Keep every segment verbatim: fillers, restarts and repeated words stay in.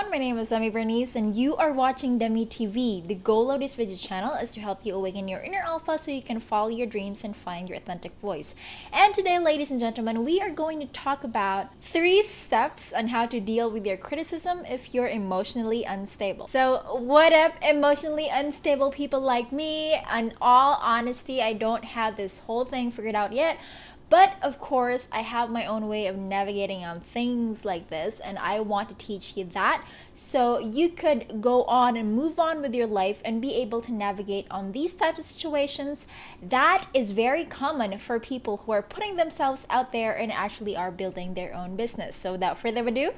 everyone, my name is Demi Bernice and you are watching Demi T V. The goal of this video channel is to help you awaken your inner alpha so you can follow your dreams and find your authentic voice. And today, ladies and gentlemen, we are going to talk about three steps on how to deal with your criticism if you're emotionally unstable. So what up, emotionally unstable people like me? In all honesty, I don't have this whole thing figured out yet. But of course, I have my own way of navigating on things like this, and I want to teach you that so you could go on and move on with your life and be able to navigate on these types of situations. That is very common for people who are putting themselves out there and actually are building their own business. So without further ado,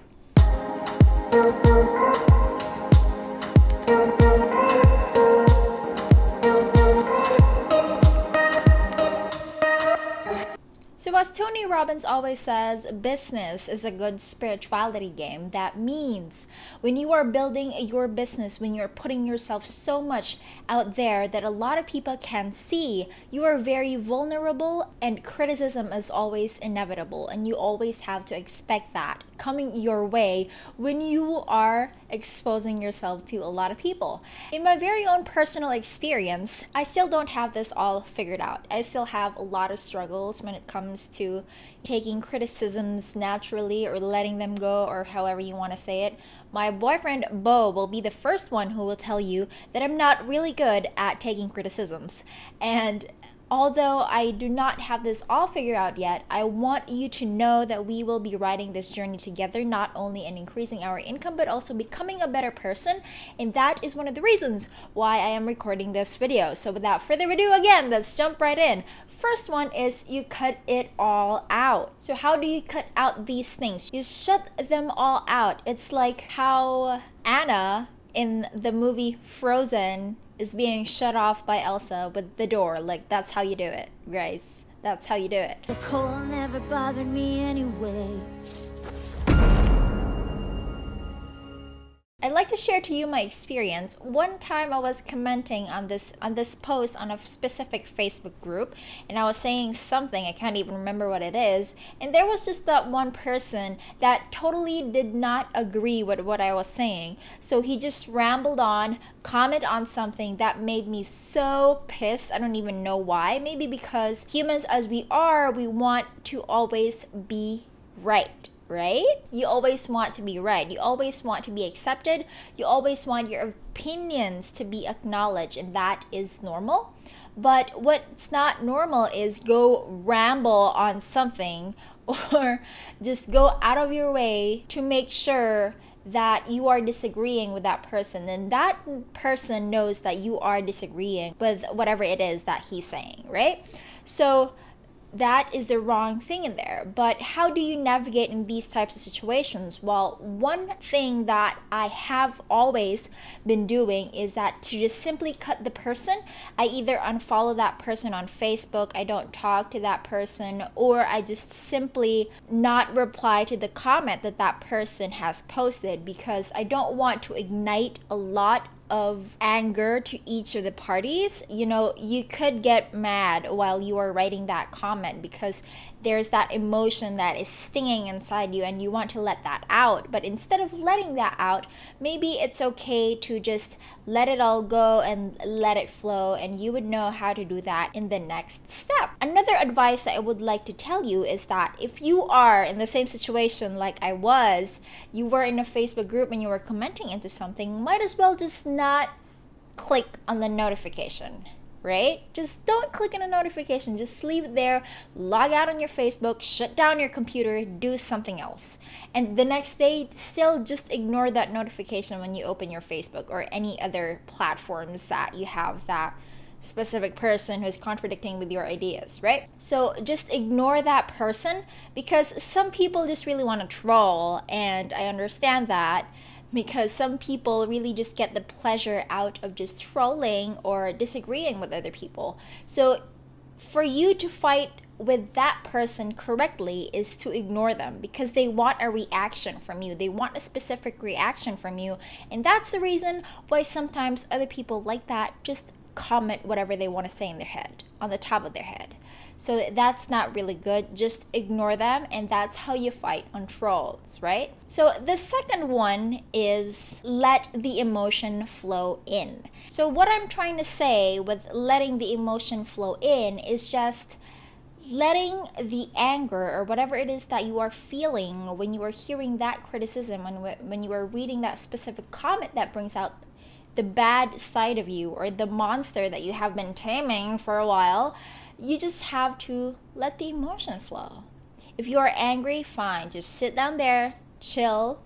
So as Tony Robbins always says, business is a good spirituality game. That means when you are building your business, when you're putting yourself so much out there that a lot of people can see, you are very vulnerable and criticism is always inevitable, and you always have to expect that coming your way when you are exposing yourself to a lot of people. In my very own personal experience, I still don't have this all figured out. I still have a lot of struggles when it comes to taking criticisms naturally or letting them go, or however you want to say it. My boyfriend Bo will be the first one who will tell you that I'm not really good at taking criticisms. And although I do not have this all figured out yet, I want you to know that we will be riding this journey together, not only in increasing our income, but also becoming a better person. And that is one of the reasons why I am recording this video. So without further ado, again, let's jump right in. First one is you cut it all out. So how do you cut out these things? You shut them all out. It's like how Anna in the movie Frozen is being shut off by Elsa with the door. Like, that's how you do it, guys. That's how you do it. The cold never bothered me anyway. I'd like to share to you my experience. One time I was commenting on this on this post on a specific Facebook group, and I was saying something, I can't even remember what it is, and there was just that one person that totally did not agree with what I was saying. So he just rambled on, comment on something that made me so pissed. I don't even know why. Maybe because humans as we are, we want to always be right. Right? You always want to be right. You always want to be accepted. You always want your opinions to be acknowledged, and that is normal. But what's not normal is go ramble on something or just go out of your way to make sure that you are disagreeing with that person, and that person knows that you are disagreeing with whatever it is that he's saying, right? So that is the wrong thing in there. But how do you navigate in these types of situations? Well, one thing that I have always been doing is that to just simply cut the person. I either unfollow that person on Facebook, I don't talk to that person, or I just simply not reply to the comment that that person has posted, because I don't want to ignite a lot of anger to each of the parties. You know, you could get mad while you are writing that comment because there's that emotion that is stinging inside you and you want to let that out. But instead of letting that out, maybe it's okay to just let it all go and let it flow, and you would know how to do that in the next step. Another advice that I would like to tell you is that if you are in the same situation like I was, you were in a Facebook group and you were commenting into something, might as well just not Not click on the notification, right? Just don't click on a notification. Just leave it there, log out on your Facebook, shut down your computer, do something else. And the next day, still just ignore that notification when you open your Facebook or any other platforms that you have that specific person who's contradicting with your ideas, right? So just ignore that person, because some people just really want to troll, and I understand that. Because some people really just get the pleasure out of just trolling or disagreeing with other people. So for you to fight with that person correctly is to ignore them, because they want a reaction from you. They want a specific reaction from you. And that's the reason why sometimes other people like that just comment whatever they want to say in their head, on the top of their head. So that's not really good. Just ignore them, and that's how you fight on trolls, right? So the second one is let the emotion flow in. So what I'm trying to say with letting the emotion flow in is just letting the anger or whatever it is that you are feeling when you are hearing that criticism, when, when you are reading that specific comment that brings out the bad side of you or the monster that you have been taming for a while, you just have to let the emotion flow. If you are angry, fine. Just sit down there, chill,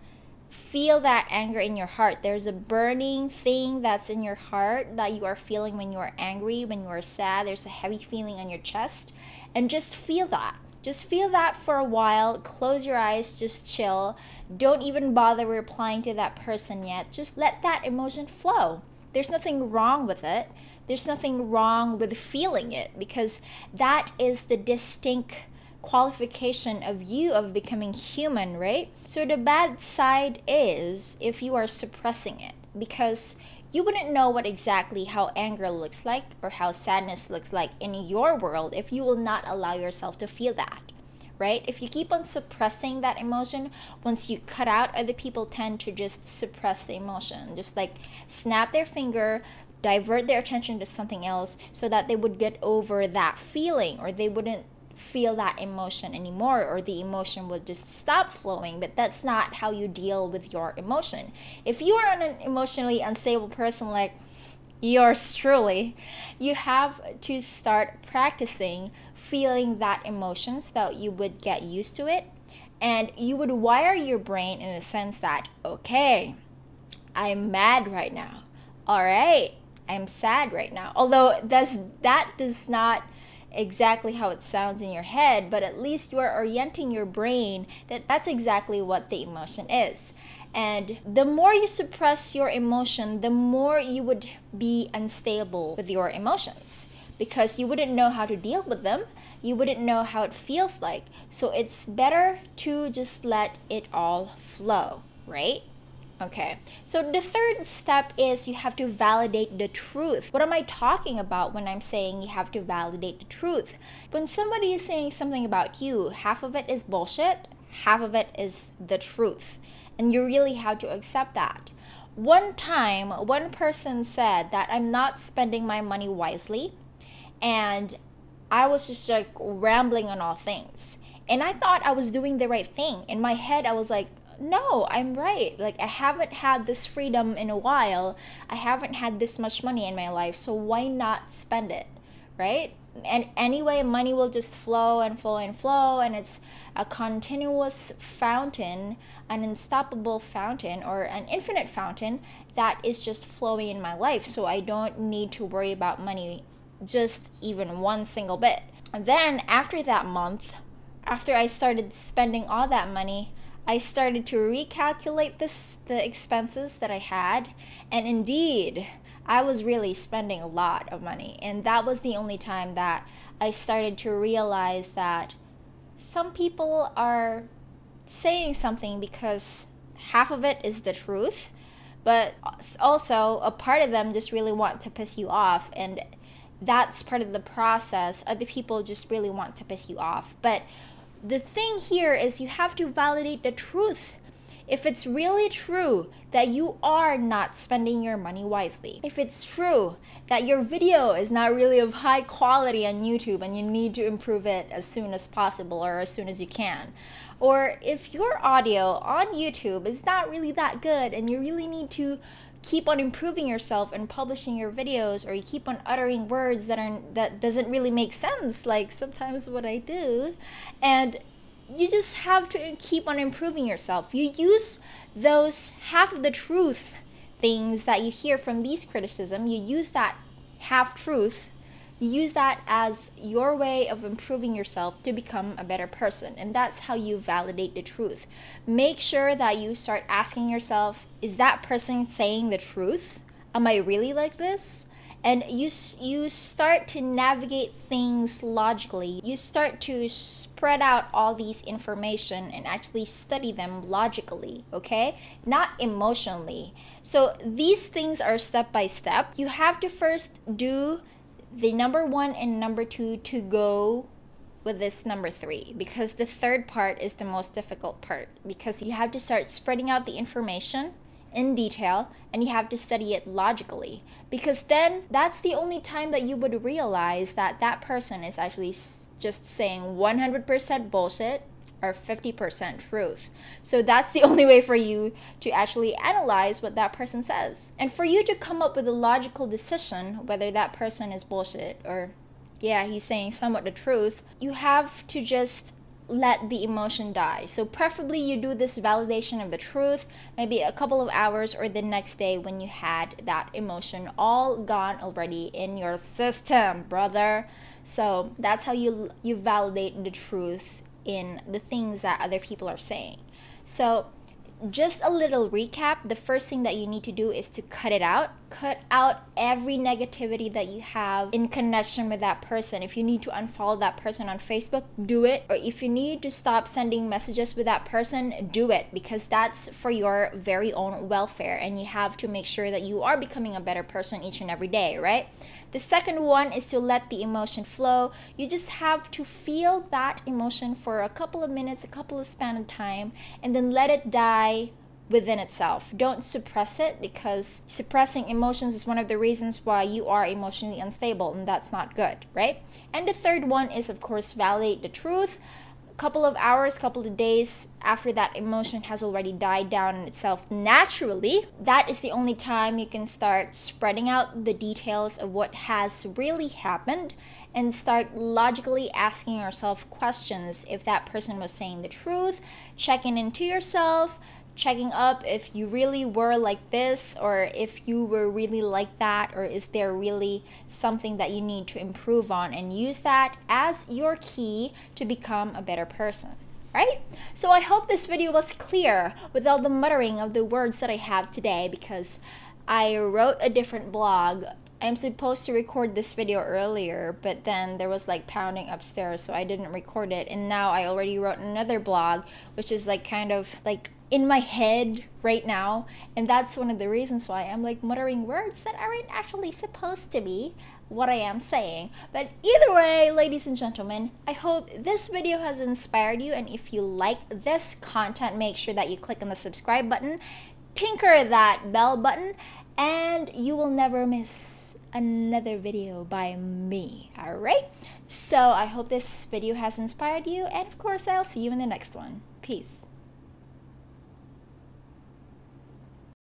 feel that anger in your heart. There's a burning thing that's in your heart that you are feeling when you are angry, when you are sad. There's a heavy feeling on your chest. And just feel that. Just feel that for a while. Close your eyes. Just chill. Don't even bother replying to that person yet. Just let that emotion flow. There's nothing wrong with it. There's nothing wrong with feeling it, because that is the distinct qualification of you of becoming human, right? So the bad side is if you are suppressing it, because you wouldn't know what exactly how anger looks like or how sadness looks like in your world if you will not allow yourself to feel that, right? If you keep on suppressing that emotion, once you cut out, other people tend to just suppress the emotion, just like snap their finger, divert their attention to something else so that they would get over that feeling, or they wouldn't feel that emotion anymore, or the emotion will just stop flowing. But that's not how you deal with your emotion. If you are an emotionally unstable person like yours truly, you have to start practicing feeling that emotion so that you would get used to it, and you would wire your brain in a sense that, okay, I'm mad right now, all right, I'm sad right now. Although that's, that does not exactly how it sounds in your head, but at least you are orienting your brain that that's exactly what the emotion is. And the more you suppress your emotion, the more you would be unstable with your emotions, because you wouldn't know how to deal with them. You wouldn't know how it feels like. So it's better to just let it all flow, right? Okay, so the third step is you have to validate the truth. What am I talking about when I'm saying you have to validate the truth? When somebody is saying something about you, half of it is bullshit, half of it is the truth. And you really have to accept that. One time, one person said that I'm not spending my money wisely, and I was just like rambling on all things. And I thought I was doing the right thing. In my head, I was like, no, I'm right. Like, I haven't had this freedom in a while. I haven't had this much money in my life, so why not spend it, right? And anyway, money will just flow and flow and flow, and it's a continuous fountain, an unstoppable fountain, or an infinite fountain that is just flowing in my life, so I don't need to worry about money just even one single bit. And then after that month, after I started spending all that money, I started to recalculate this, the expenses that I had, and indeed, I was really spending a lot of money. And that was the only time that I started to realize that some people are saying something because half of it is the truth, but also a part of them just really want to piss you off, and that's part of the process. Other people just really want to piss you off. But the thing here is you have to validate the truth. If it's really true that you are not spending your money wisely, if it's true that your video is not really of high quality on YouTube and you need to improve it as soon as possible or as soon as you can, or if your audio on YouTube is not really that good and you really need to keep on improving yourself and publishing your videos, or you keep on uttering words that are that doesn't really make sense, like sometimes what I do, and you just have to keep on improving yourself. You use those half of the truth things that you hear from these criticism, you use that half truth, you use that as your way of improving yourself to become a better person. And that's how you validate the truth. Make sure that you start asking yourself, is that person saying the truth? Am I really like this? and you you start to navigate things logically. You start to spread out all these information and actually study them logically, okay? Not emotionally. So these things are step by step. You have to first do the number one and number two to go with this number three, because the third part is the most difficult part, because you have to start spreading out the information in detail and you have to study it logically, because then that's the only time that you would realize that that person is actually just saying one hundred percent bullshit or fifty percent truth. So that's the only way for you to actually analyze what that person says and for you to come up with a logical decision whether that person is bullshit or yeah, he's saying somewhat the truth. You have to just let the emotion die. So preferably you do this validation of the truth maybe a couple of hours or the next day when you had that emotion all gone already in your system, brother. So that's how you you validate the truth in the things that other people are saying. So just a little recap, the first thing that you need to do is to cut it out. Cut out every negativity that you have in connection with that person. If you need to unfollow that person on Facebook, do it. Or if you need to stop sending messages with that person, do it, because that's for your very own welfare and you have to make sure that you are becoming a better person each and every day, right? The second one is to let the emotion flow. You just have to feel that emotion for a couple of minutes, a couple of span of time, and then let it die within itself. Don't suppress it, because suppressing emotions is one of the reasons why you are emotionally unstable, and that's not good, right? And the third one is, of course, validate the truth. A couple of hours, couple of days after that emotion has already died down in itself naturally, that is the only time you can start spreading out the details of what has really happened and start logically asking yourself questions if that person was saying the truth, checking into yourself, checking up if you really were like this or if you were really like that, or is there really something that you need to improve on, and use that as your key to become a better person, right? So I hope this video was clear with all the muttering of the words that I have today, because I wrote a different blog. I'm supposed to record this video earlier, but then there was like pounding upstairs, so I didn't record it, and now I already wrote another blog which is like kind of like in my head right now, and that's one of the reasons why I'm like muttering words that aren't actually supposed to be what I am saying. But either way, ladies and gentlemen, I hope this video has inspired you, and if you like this content, make sure that you click on the subscribe button, tinker that bell button, and you will never miss another video by me, all right? So I hope this video has inspired you, and of course I'll see you in the next one. Peace.